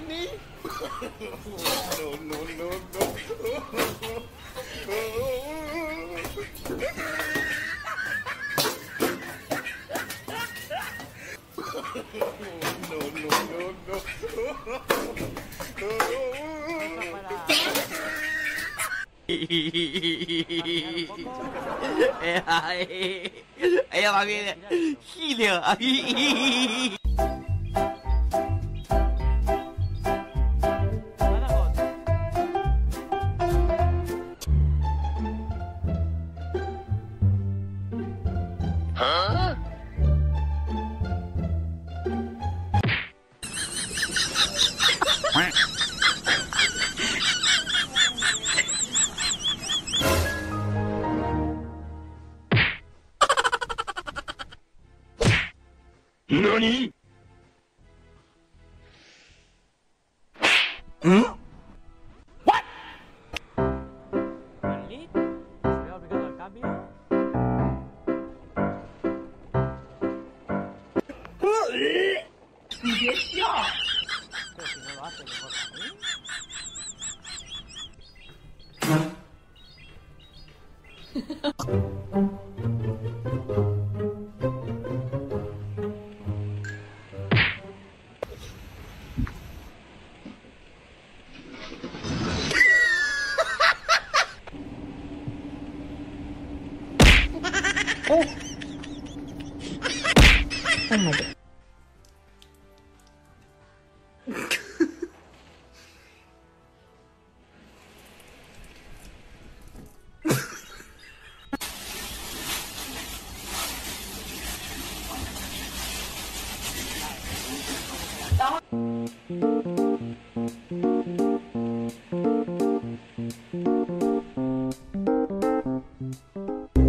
my knee?哎呀妈逼的，细灵啊！何？嗯 ？What？ 你别笑。Oh. Oh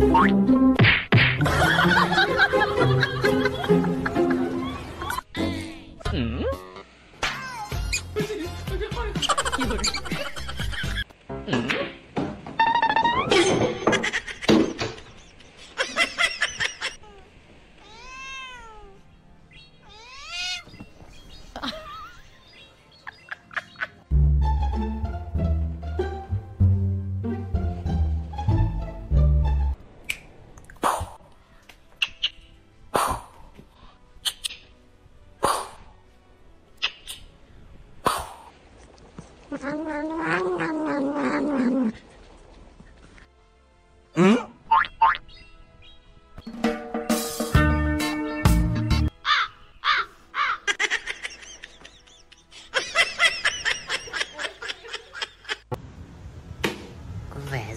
my God.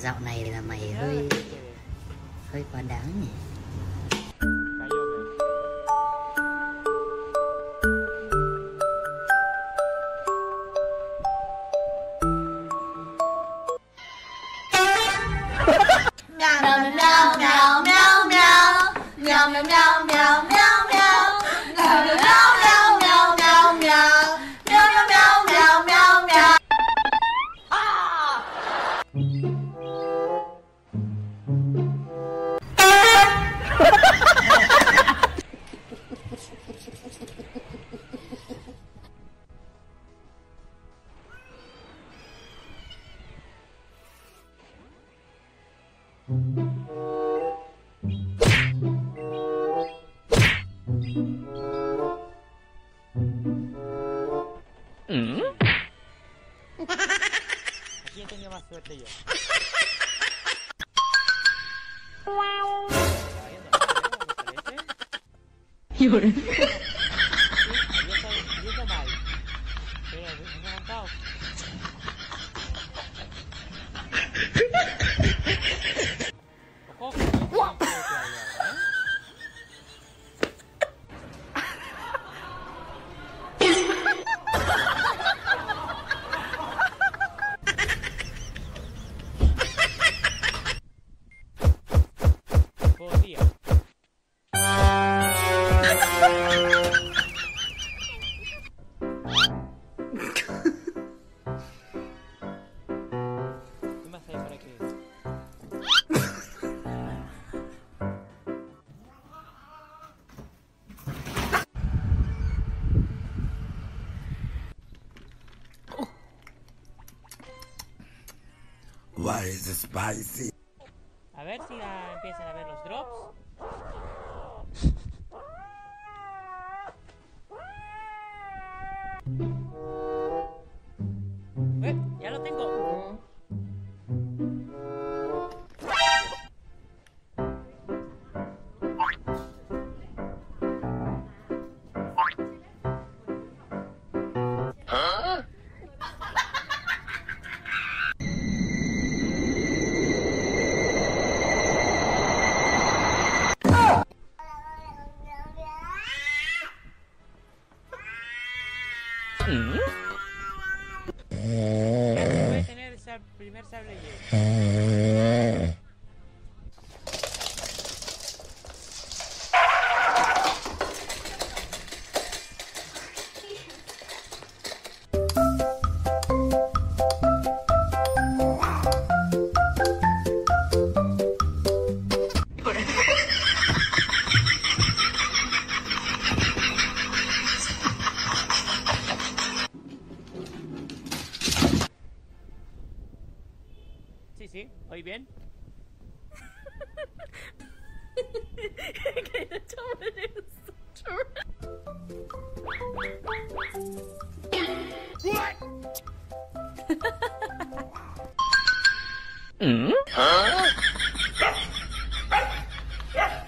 Dạo này là mày hơi quá đáng nhỉ. Mèo mèo mèo mèo mèo mèo mèo mèo mèo mèo mèo. Aquí tenía más suerte yo. Lloré. Yo mal. Pero me he levantado. what is spicy. A ver si empiezan a ver los drops. Ya lo tengo. ¿Ah? Primer sable lleno. Sí, ¿oí bien? Okay, the tone is true. Mm? Huh? Yeah?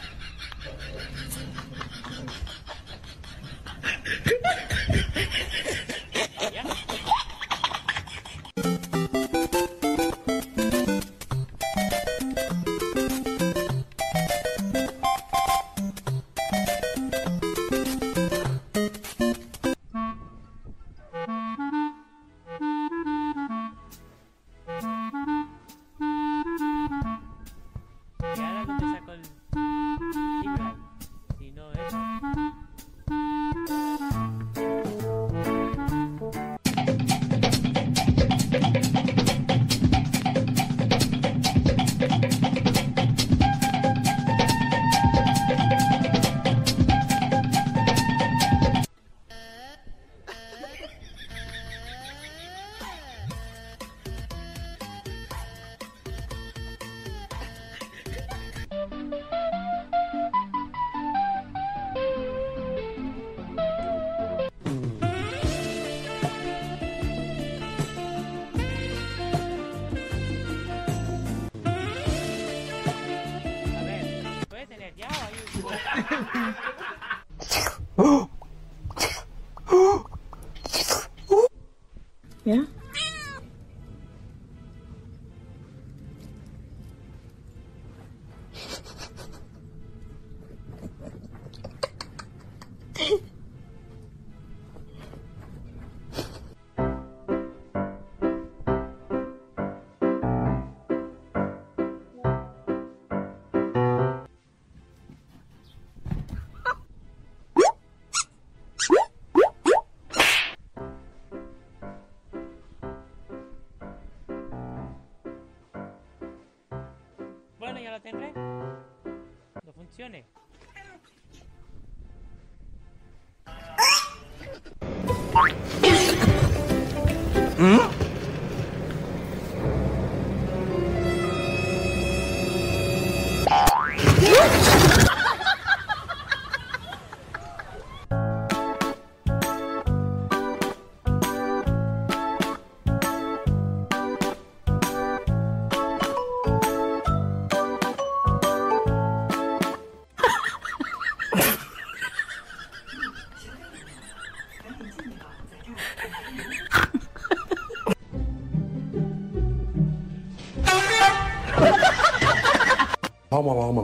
Ya lo tendré. No funcione. ¿Mm?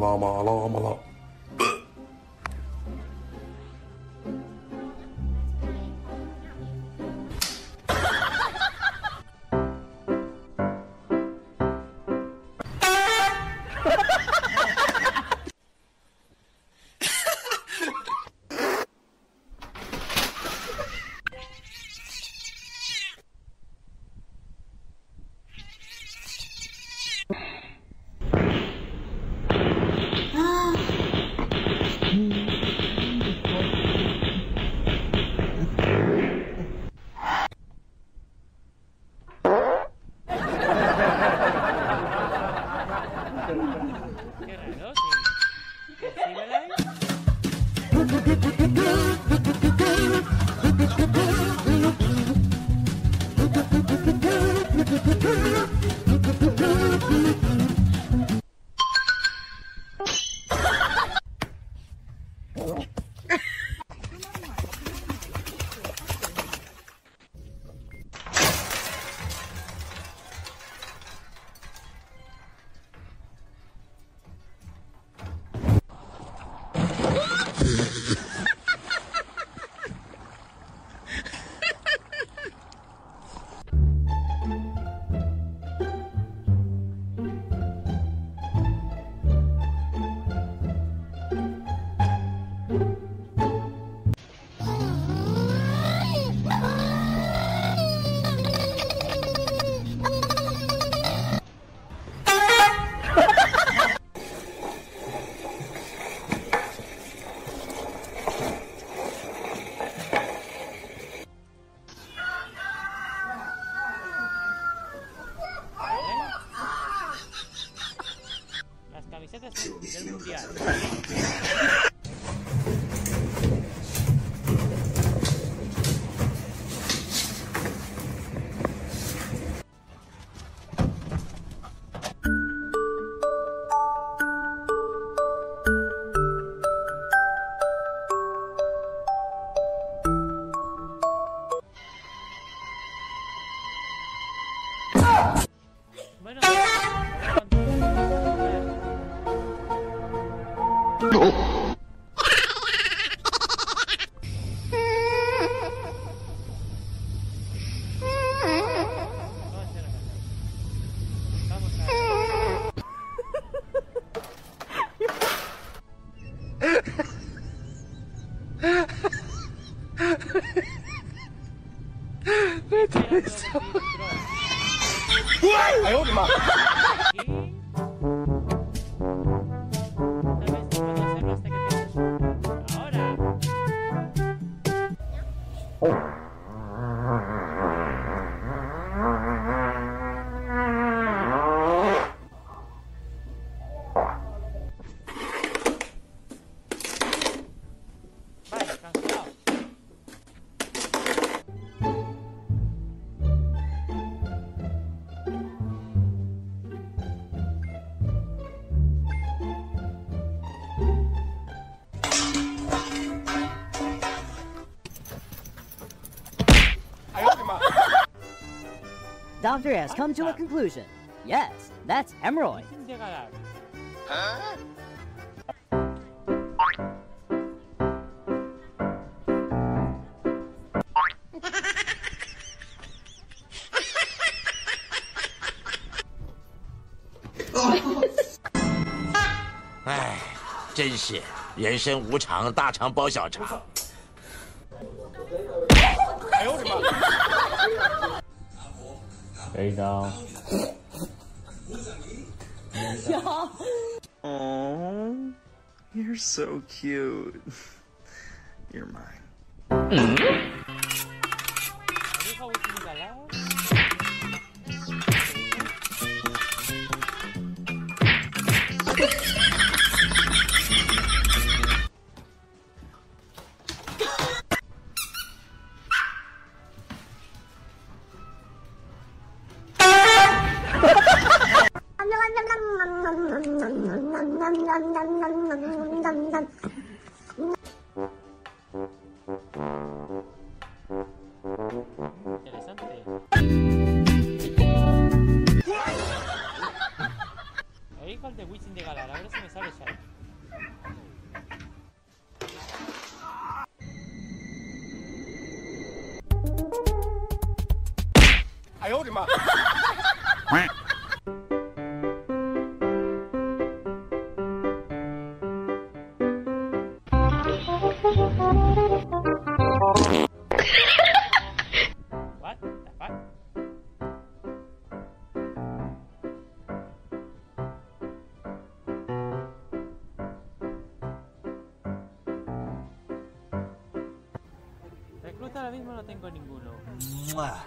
Lama. Del mundial. Bueno, I hope not. Doctor has come to a conclusion. Yes, that's hemorrhoid. Huh?哎，真是人生无常，大肠包小肠。哎呦我的妈！There you go. Aww, you're so cute. You're mine. Interesante. Ahí con el de Witching de Galar, a ver si me sale ya. ¡Ay, oye, ma! Ahora mismo no tengo ninguno. Vale.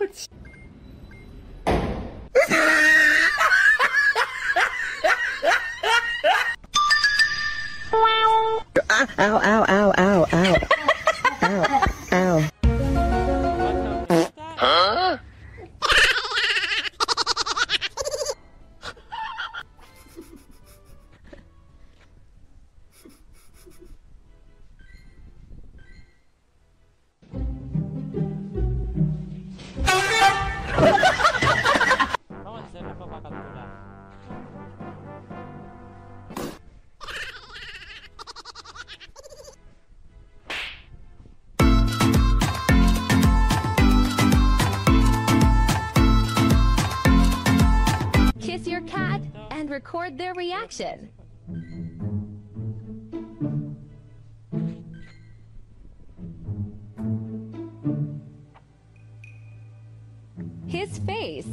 我去！啊！嗷嗷嗷嗷嗷！嗷嗷！啊！Kiss your cat and record their reaction. His face.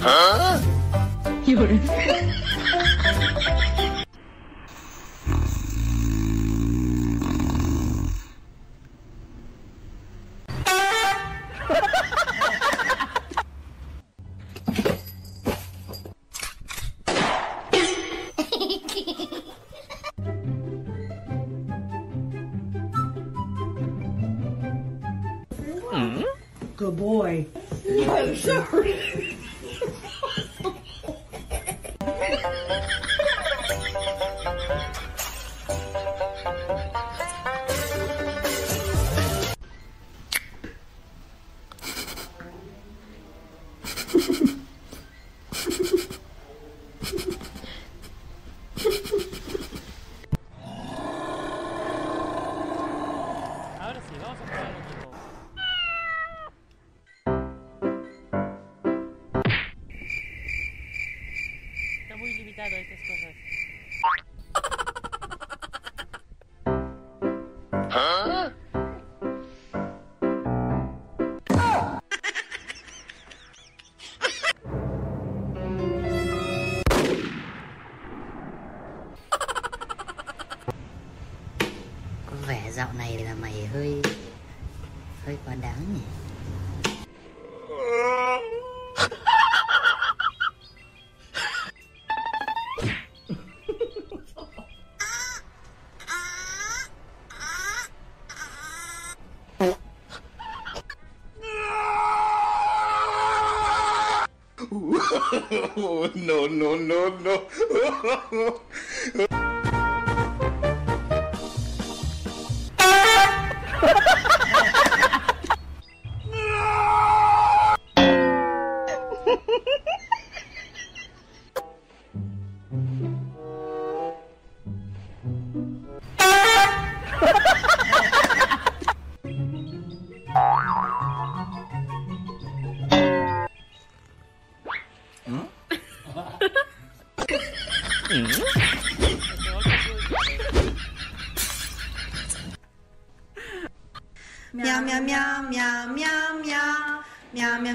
Huh? 有人。嗯 ？Good boy. I'm sorry. Muy limitado a estas cosas. ¿Ah? Có vẻ dạo này là mày hơi quá đáng nhỉ. Oh, no, no, no, no. Meow meow meow meow meow meow meow meow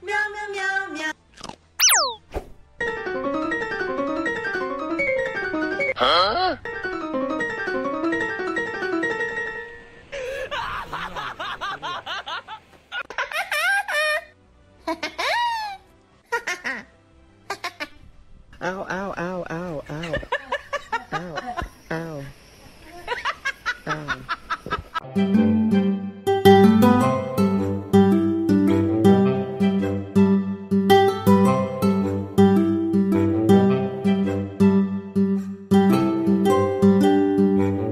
meow meow meow meow. Ow, ow, ow, ow, ow. Ow, ow. Ow.